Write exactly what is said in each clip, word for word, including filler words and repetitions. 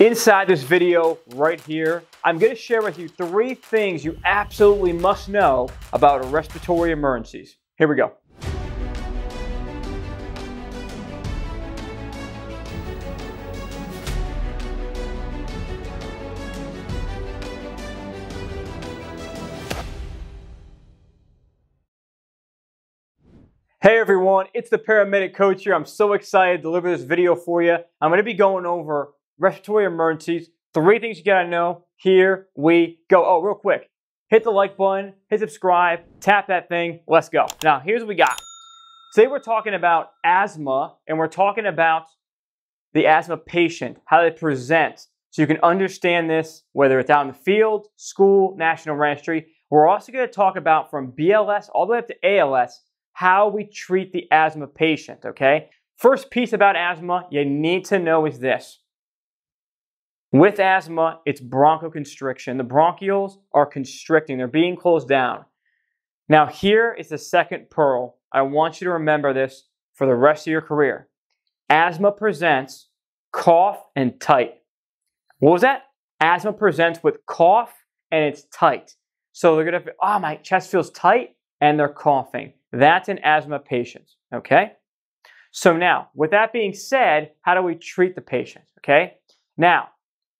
Inside this video right here, I'm going to share with you three things you absolutely must know about respiratory emergencies. Here we go. Hey everyone, it's the Paramedic Coach here. I'm so excited to deliver this video for you. I'm going to be going over respiratory emergencies, three things you gotta know. Here we go. Oh, real quick, hit the like button, hit subscribe, tap that thing, let's go. Now, here's what we got. Today we're talking about asthma, and we're talking about the asthma patient, how they present, so you can understand this, whether it's out in the field, school, national registry. We're also gonna talk about from B L S all the way up to A L S, how we treat the asthma patient, okay? First piece about asthma you need to know is this. With asthma, it's bronchoconstriction. The bronchioles are constricting. They're being closed down. Now, here is the second pearl. I want you to remember this for the rest of your career. Asthma presents cough and tight. What was that? Asthma presents with cough and it's tight. So they're going to, oh, my chest feels tight, and they're coughing. That's an asthma patient, okay? So now, with that being said, how do we treat the patient, okay? Now,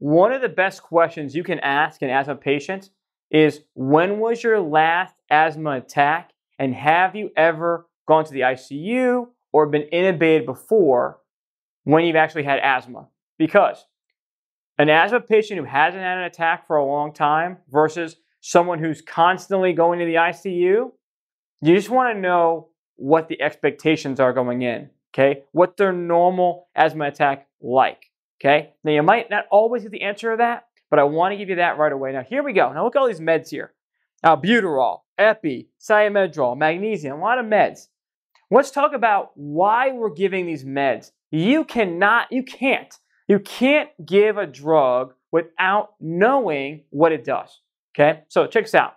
one of the best questions you can ask an asthma patient is, when was your last asthma attack, and have you ever gone to the I C U or been intubated before when you've actually had asthma? Because an asthma patient who hasn't had an attack for a long time versus someone who's constantly going to the I C U, you just want to know what the expectations are going in, okay? What their normal asthma attack like. Okay, now you might not always get the answer to that, but I want to give you that right away. Now, here we go. Now, look at all these meds here. Albuterol, Epi, Solu-Medrol, magnesium, a lot of meds. Let's talk about why we're giving these meds. You cannot, you can't, you can't give a drug without knowing what it does. Okay, so check this out.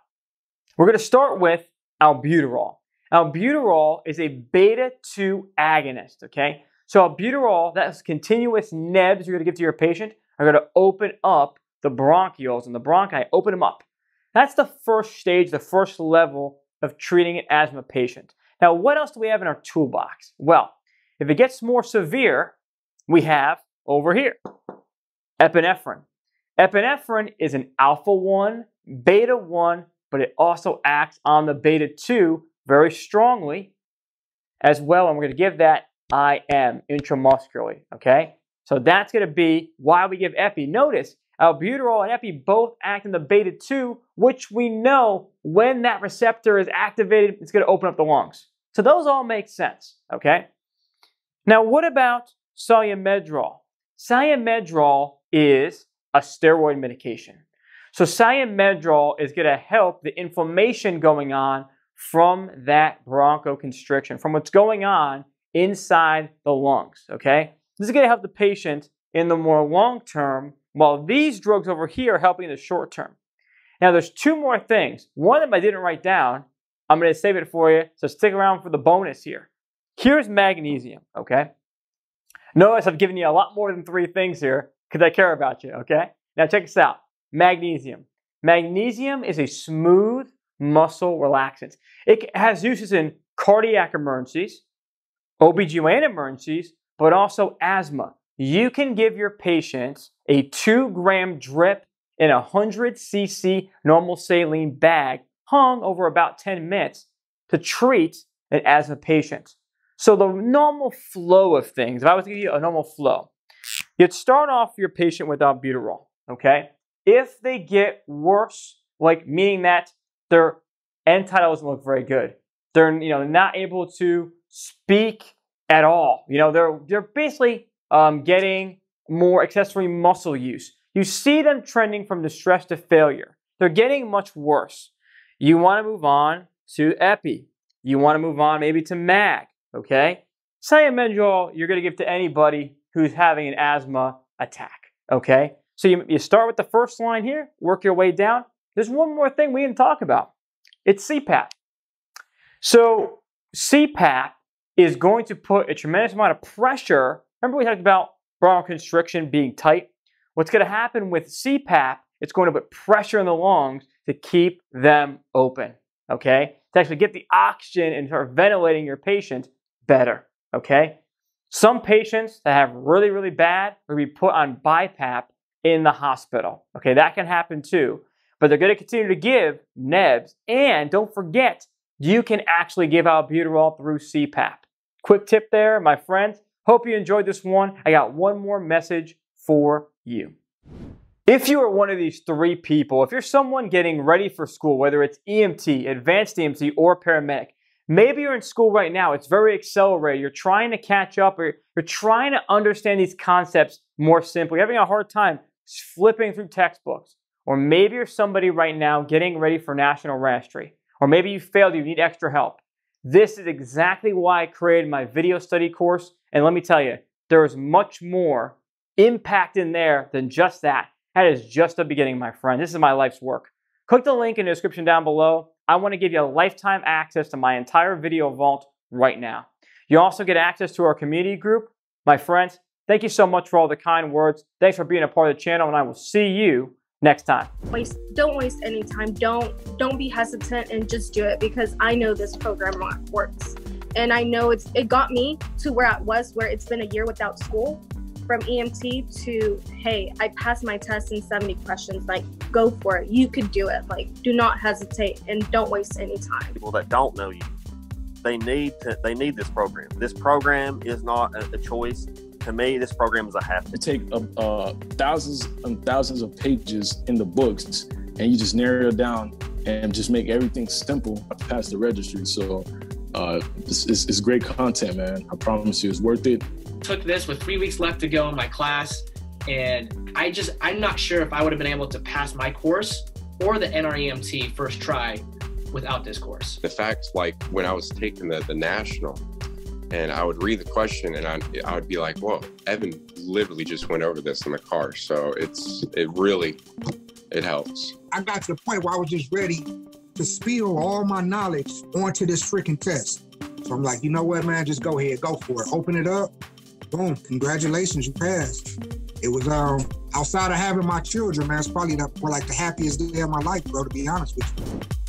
We're going to start with albuterol. Albuterol is a beta two agonist, okay? So albuterol, that's continuous N E Bs you're going to give to your patient, are going to open up the bronchioles and the bronchi, open them up. That's the first stage, the first level of treating an asthma patient. Now, what else do we have in our toolbox? Well, if it gets more severe, we have over here, epinephrine. Epinephrine is an alpha one, beta one, but it also acts on the beta two very strongly as well, and we're going to give that I M intramuscularly, okay? So that's going to be why we give Epi. Notice, albuterol and Epi both act in the beta two, which we know when that receptor is activated, it's going to open up the lungs. So those all make sense, okay? Now, what about Solu-Medrol? Solu-Medrol is a steroid medication. So Solu-Medrol is going to help the inflammation going on from that bronchoconstriction, from what's going on inside the lungs, okay? This is going to help the patient in the more long term, while these drugs over here are helping in the short term. Now, there's two more things. One of them I didn't write down. I'm going to save it for you, so stick around for the bonus here. Here's magnesium, okay? Notice I've given you a lot more than three things here because I care about you, okay? Now, check this out. Magnesium. Magnesium is a smooth muscle relaxant. It has uses in cardiac emergencies, O B G Y N emergencies, but also asthma. You can give your patients a two gram drip in a one hundred C C normal saline bag hung over about ten minutes to treat an asthma patient. So the normal flow of things, if I was to give you a normal flow, you'd start off your patient with albuterol, okay? If they get worse, like meaning that their end-tidal doesn't look very good, they're you know not able to speak at all. You know, they're, they're basically um, getting more accessory muscle use. You see them trending from distress to failure. They're getting much worse. You want to move on to Epi. You want to move on maybe to Mag, okay? Solu-Medrol, you're going to give to anybody who's having an asthma attack, okay? So you, you start with the first line here, work your way down. There's one more thing we didn't talk about. It's C PAP. So C PAP is going to put a tremendous amount of pressure. Remember we talked about bronchoconstriction being tight? What's going to happen with C PAP, it's going to put pressure in the lungs to keep them open, okay? To actually get the oxygen and start ventilating your patient better, okay? Some patients that have really, really bad will be put on BiPAP in the hospital, okay? That can happen too, but they're going to continue to give N E Bs. And don't forget, you can actually give albuterol through C PAP. Quick tip there, my friends. Hope you enjoyed this one. I got one more message for you. If you are one of these three people, if you're someone getting ready for school, whether it's E M T, advanced E M T, or paramedic, maybe you're in school right now, it's very accelerated, you're trying to catch up, or you're trying to understand these concepts more simply, you're having a hard time flipping through textbooks, or maybe you're somebody right now getting ready for national registry, or maybe you failed, you need extra help. This is exactly why I created my video study course, and let me tell you, there is much more impact in there than just that. That is just the beginning, my friend. This is my life's work. Click the link in the description down below. I want to give you a lifetime access to my entire video vault right now. You also get access to our community group. My friends, thank you so much for all the kind words. Thanks for being a part of the channel, and I will see you next time. Waste, don't waste any time. Don't, don't be hesitant and just do it, because I know this program works. And I know it's, it got me to where I was, where it's been a year without school. From E M T to, hey, I passed my test in seventy questions, like, go for it. You could do it. Like, do not hesitate and don't waste any time. People that don't know you, they need to, they need this program. This program is not a, a choice. To me, this program is a have to. It takes uh, uh, thousands and thousands of pages in the books, and you just narrow it down and just make everything simple to pass the registry. So uh, it's, it's, it's great content, man. I promise you, it's worth it. Took this with three weeks left to go in my class, and I just, I'm not sure if I would have been able to pass my course or the N R E M T first try without this course. The fact, like, when I was taking the, the national, and I would read the question and I, I would be like, whoa, Evan literally just went over this in the car. So it's, it really, it helps. I got to the point where I was just ready to spill all my knowledge onto this freaking test. So I'm like, you know what, man, just go ahead, go for it. Open it up. Boom, congratulations, you passed. It was, um, outside of having my children, man, it's probably the, like the happiest day of my life, bro, to be honest with you.